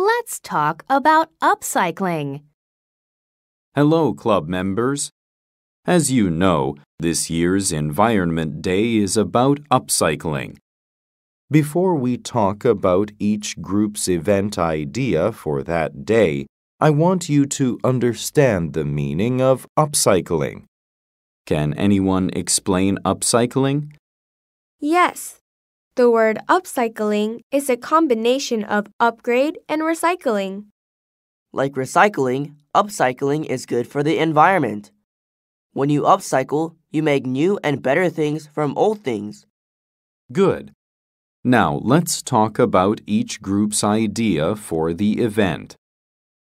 Let's talk about upcycling. Hello, club members. As you know, this year's Environment Day is about upcycling. Before we talk about each group's event idea for that day, I want you to understand the meaning of upcycling. Can anyone explain upcycling? Yes. The word upcycling is a combination of upgrade and recycling. Like recycling, upcycling is good for the environment. When you upcycle, you make new and better things from old things. Good. Now let's talk about each group's idea for the event.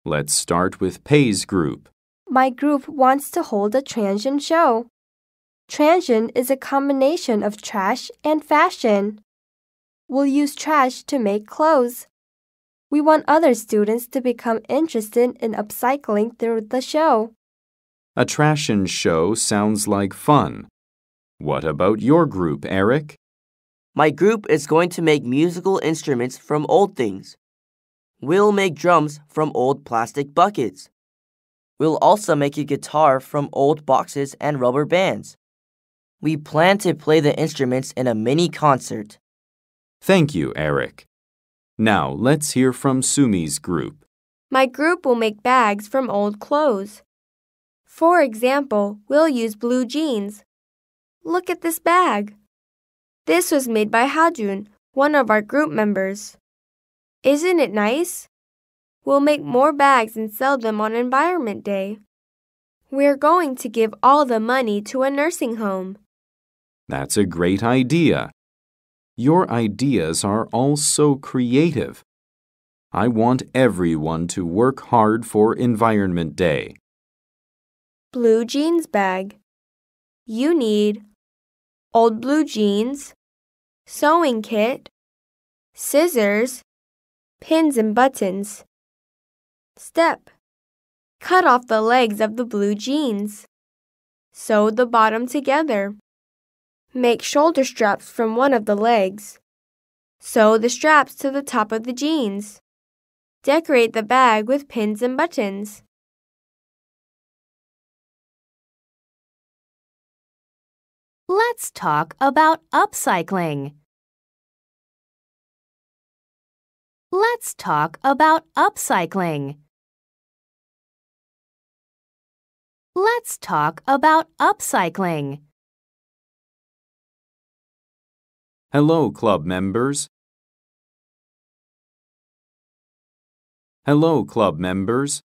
Let's start with Pei's group. My group wants to hold a trashion show. Trashion is a combination of trash and fashion. We'll use trash to make clothes. We want other students to become interested in upcycling through the show. A trashion show sounds like fun. What about your group, Eric? My group is going to make musical instruments from old things. We'll make drums from old plastic buckets. We'll also make a guitar from old boxes and rubber bands. We plan to play the instruments in a mini concert. Thank you, Eric. Now let's hear from Sumi's group. My group will make bags from old clothes. For example, we'll use blue jeans. Look at this bag. This was made by Hajun, one of our group members. Isn't it nice? We'll make more bags and sell them on Environment Day. We're going to give all the money to a nursing home. That's a great idea. Your ideas are all so creative. I want everyone to work hard for Environment Day. Blue jeans bag. You need old blue jeans, sewing kit, scissors, pins and buttons. Step. Cut off the legs of the blue jeans. Sew the bottom together. Make shoulder straps from one of the legs. Sew the straps to the top of the jeans. Decorate the bag with pins and buttons. Let's talk about upcycling. Let's talk about upcycling. Let's talk about upcycling. Hello, club members. Hello, club members.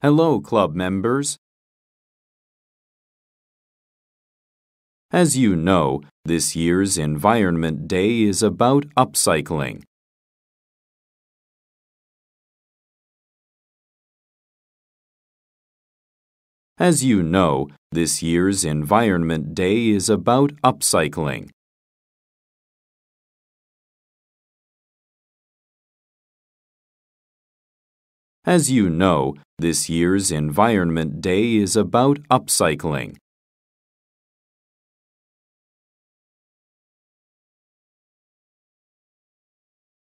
Hello, club members. As you know, this year's Environment Day is about upcycling. As you know, this year's Environment Day is about upcycling. As you know, this year's Environment Day is about upcycling.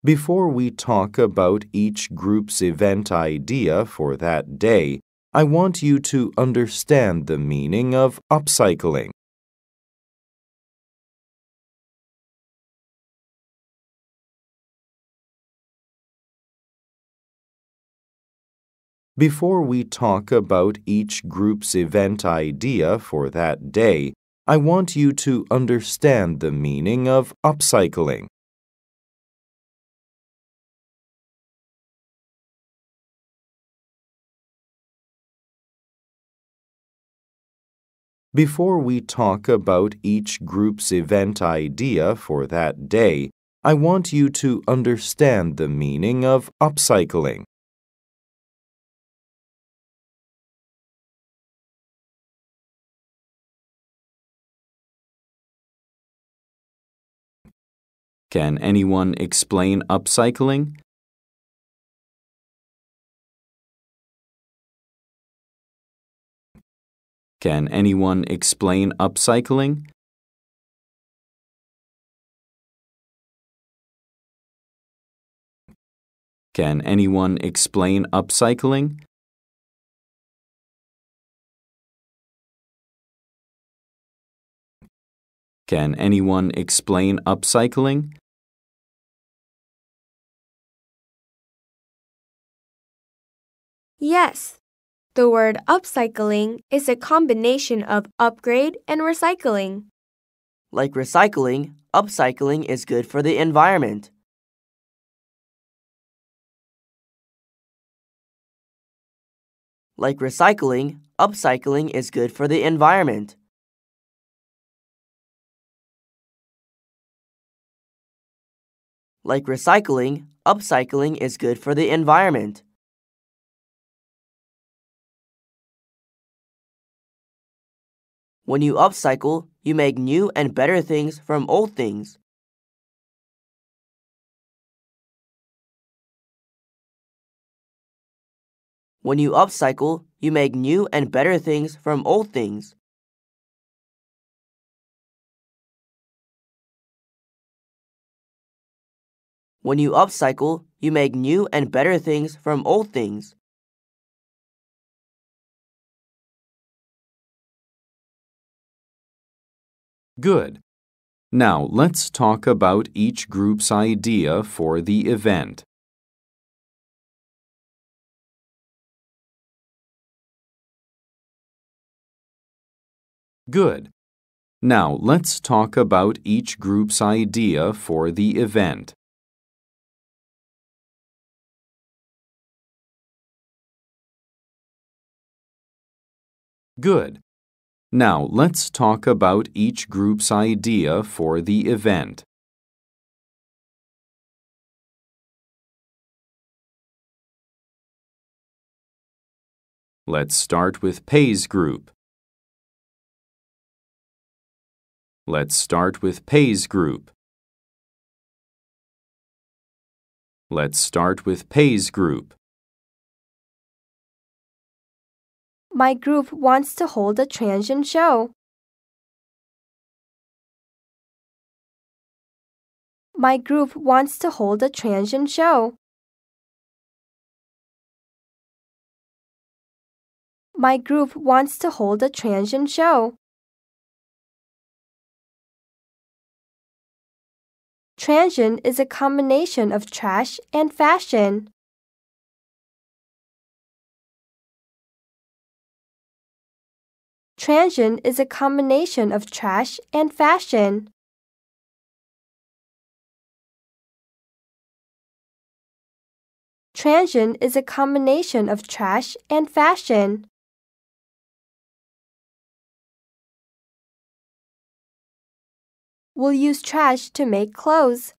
Before we talk about each group's event idea for that day, I want you to understand the meaning of upcycling. Before we talk about each group's event idea for that day, I want you to understand the meaning of upcycling. Before we talk about each group's event idea for that day, I want you to understand the meaning of upcycling. Can anyone explain upcycling? Can anyone explain upcycling? Can anyone explain upcycling? Can anyone explain upcycling? Yes. The word upcycling is a combination of upgrade and recycling. Like recycling, upcycling is good for the environment. Like recycling, upcycling is good for the environment. Like recycling, upcycling is good for the environment. When you upcycle, you make new and better things from old things. When you upcycle, you make new and better things from old things. When you upcycle, you make new and better things from old things. Good. Now let's talk about each group's idea for the event. Good. Now let's talk about each group's idea for the event. Good. Now let's talk about each group's idea for the event. Let's start with Pei's group. Let's start with Pei's group. Let's start with Pei's group. My group wants to hold a trashion show. My group wants to hold a trashion show. My group wants to hold a trashion show. Trashion is a combination of trash and fashion. Trashion is a combination of trash and fashion. Trashion is a combination of trash and fashion. We'll use trash to make clothes.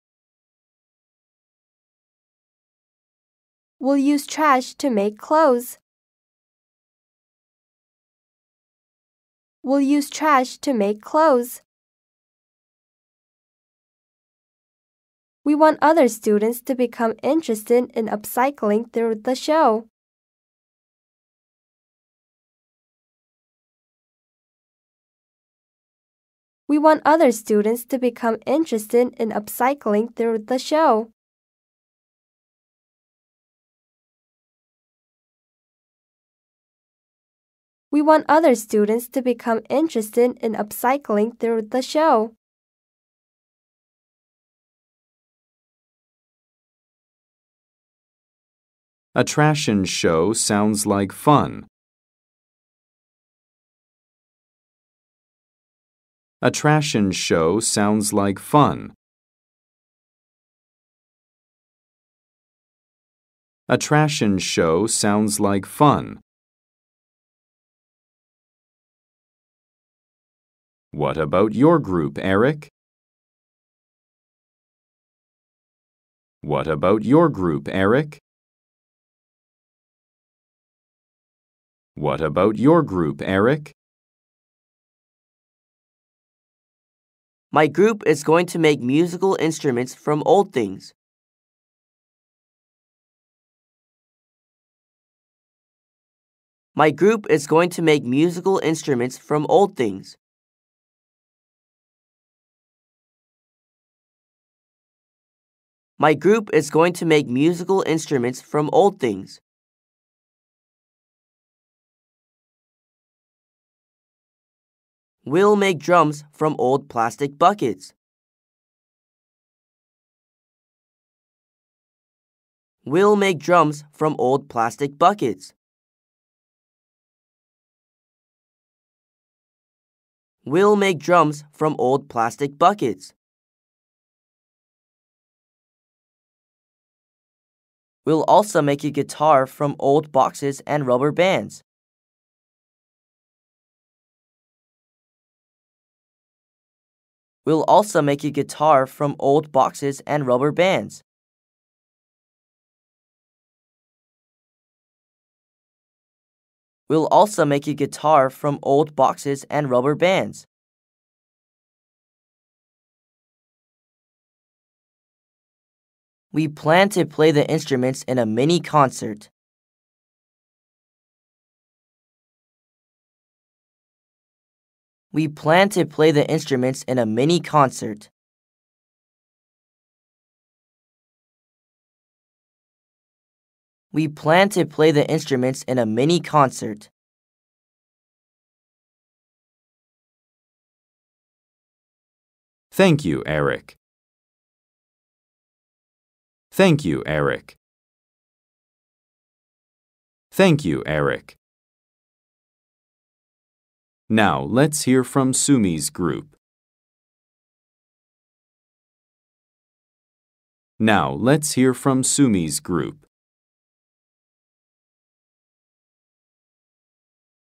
We'll use trash to make clothes. We'll use trash to make clothes. We want other students to become interested in upcycling through the show. We want other students to become interested in upcycling through the show. We want other students to become interested in upcycling through the show. A trashion show sounds like fun. A trashion show sounds like fun. A trashion show sounds like fun. What about your group, Eric? What about your group, Eric? What about your group, Eric? My group is going to make musical instruments from old things. My group is going to make musical instruments from old things. My group is going to make musical instruments from old things. We'll make drums from old plastic buckets. We'll make drums from old plastic buckets. We'll make drums from old plastic buckets. We'll also make a guitar from old boxes and rubber bands. We'll also make a guitar from old boxes and rubber bands. We'll also make a guitar from old boxes and rubber bands. We plan to play the instruments in a mini concert. We plan to play the instruments in a mini concert. We plan to play the instruments in a mini concert. Thank you, Eric. Thank you, Eric. Thank you, Eric. Now let's hear from Sumi's group. Now let's hear from Sumi's group.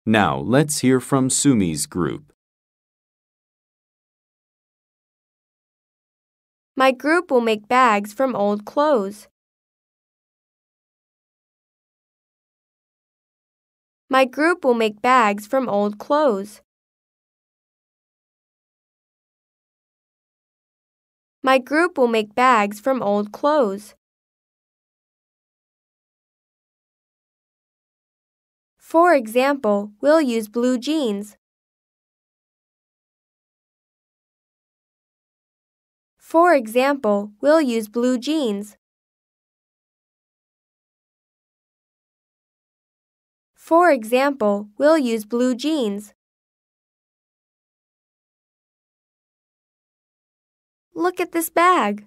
Now let's hear from Sumi's group. My group will make bags from old clothes. My group will make bags from old clothes. My group will make bags from old clothes. For example, we'll use blue jeans. For example, we'll use blue jeans. For example, we'll use blue jeans. Look at this bag.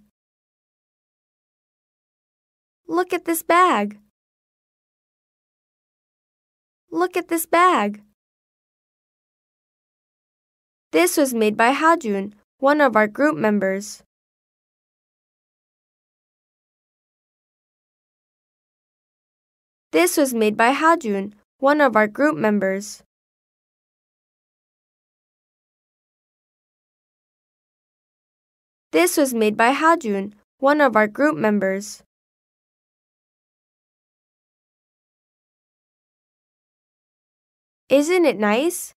Look at this bag. Look at this bag. This was made by Hajun, one of our group members. This was made by Hajun, one of our group members. This was made by Hajun, one of our group members. Isn't it nice?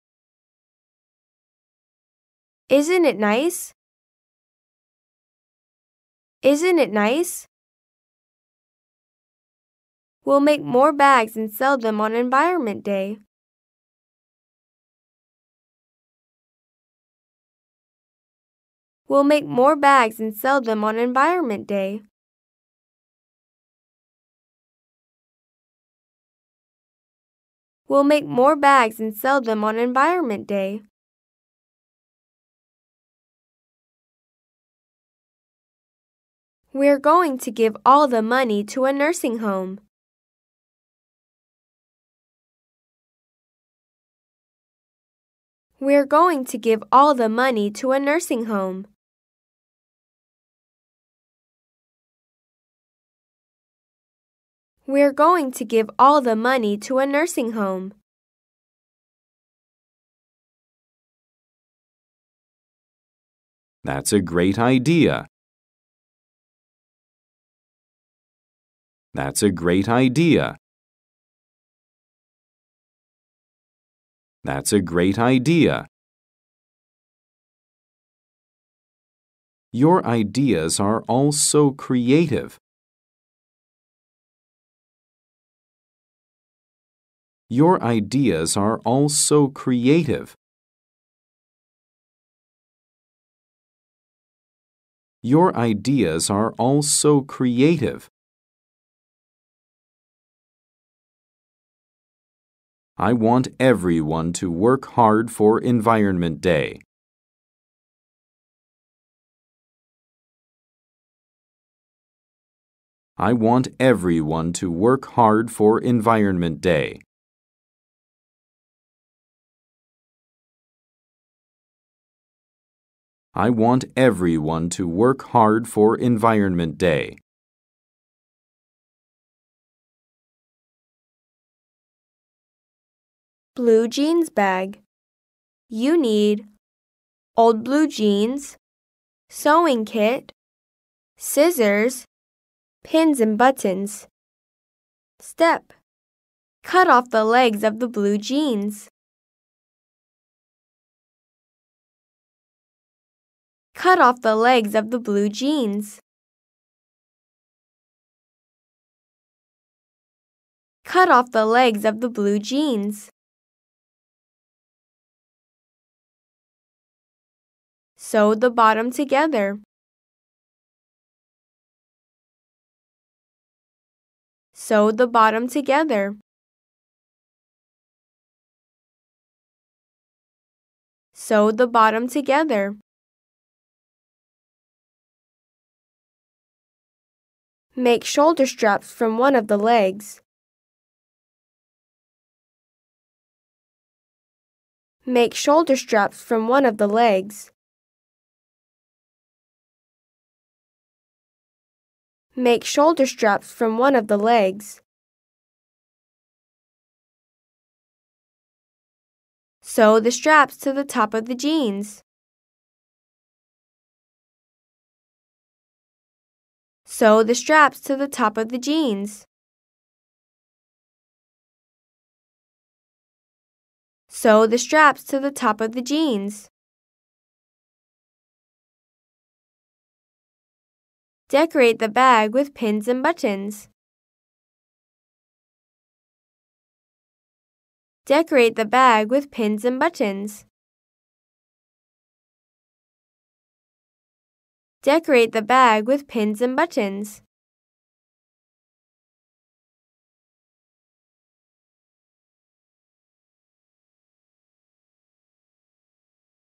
Isn't it nice? Isn't it nice? We'll make more bags and sell them on Environment Day. We'll make more bags and sell them on Environment Day. We'll make more bags and sell them on Environment Day. We're going to give all the money to a nursing home. We're going to give all the money to a nursing home. We're going to give all the money to a nursing home. That's a great idea. That's a great idea. That's a great idea. Your ideas are all so creative. Your ideas are all so creative. Your ideas are all so creative. I want everyone to work hard for Environment Day. I want everyone to work hard for Environment Day. I want everyone to work hard for Environment Day. Blue jeans bag. You need old blue jeans, sewing kit, scissors, pins and buttons. Step. Cut off the legs of the blue jeans. Cut off the legs of the blue jeans. Cut off the legs of the blue jeans. Sew the bottom together. Sew the bottom together. Sew the bottom together. Make shoulder straps from one of the legs. Make shoulder straps from one of the legs. Make shoulder straps from one of the legs. Sew the straps to the top of the jeans. Sew the straps to the top of the jeans. Sew the straps to the top of the jeans. Decorate the bag with pins and buttons. Decorate the bag with pins and buttons. Decorate the bag with pins and buttons.